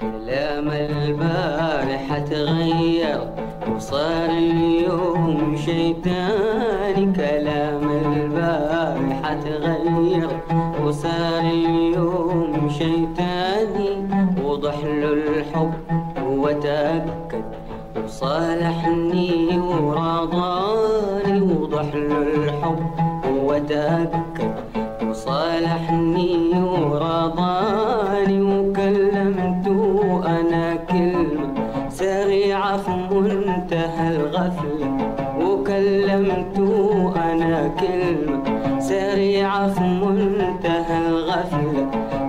كلام البارحة تغير وصار اليوم شي تاني. كلام البارحة تغير وصار اليوم شي تاني. وضح له الحب وتأكد وصالحني وراضاني. وضح له الحب وتأكد وصالحني وراضاني. وكلمته أنا كلمة سريعة في منتهى الغفلة. وكلمته أنا كلمة سريعة في منتهى الغفلة.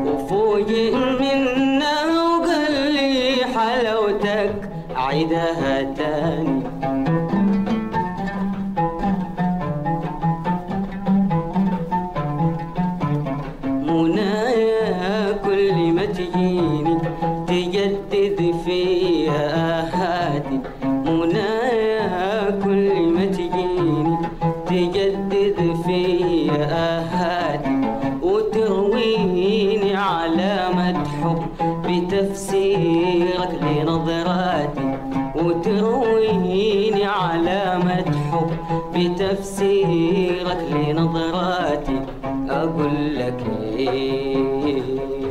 وفوجئ منه وقال لي حلاوتك عيدها تاني. منايا كل ما تجيني تجدد فيها آهاتي. منايا كل ما تجيني تجدد فيها آهاتي. وترويني علامة حب بتفسيرك لنظراتي. وترويني علامة حب بتفسيرك لنظراتي. أقول لك إيه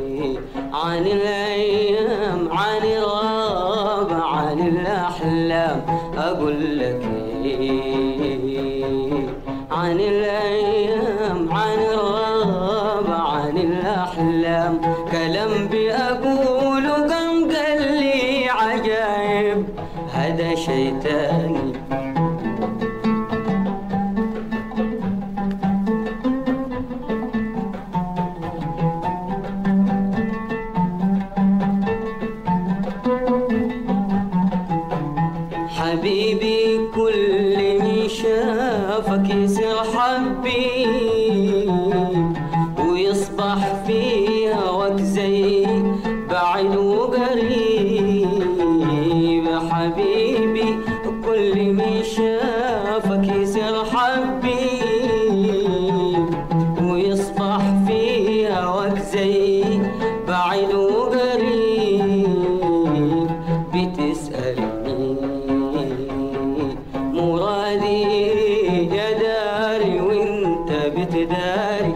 عن الأيام عن الغاب عن الأحلام. أقول لك إيه عن الأيام عن الغاب عن الأحلام. كلام بأقول وقام قال لي عجايب هذا شي تاني. حبيبي كل من شافك يصير حبيب ويصبح في هواك زي بعيد وقريب. حبيبي كل من شافك يصير حبيب ويصبح في هواك زي بعيد وقريب. بتسألني يا داري وانت بتداري.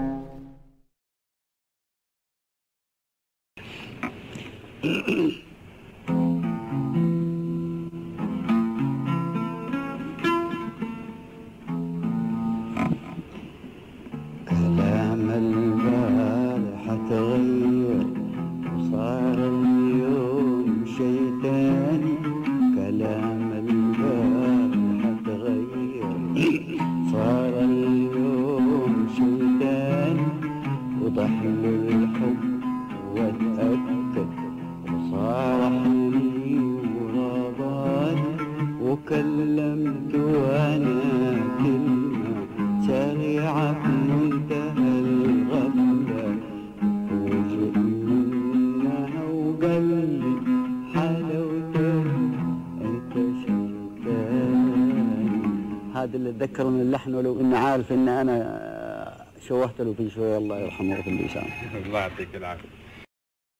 كلمت وانا كلمة سريعة في منتهى الغفلة. وجئت منها هذا اللي اتذكر من اللحن، ولو اني عارف ان انا شوهت له في شويه. الله يرحمه ويغفر له. الله يعطيك العافيه.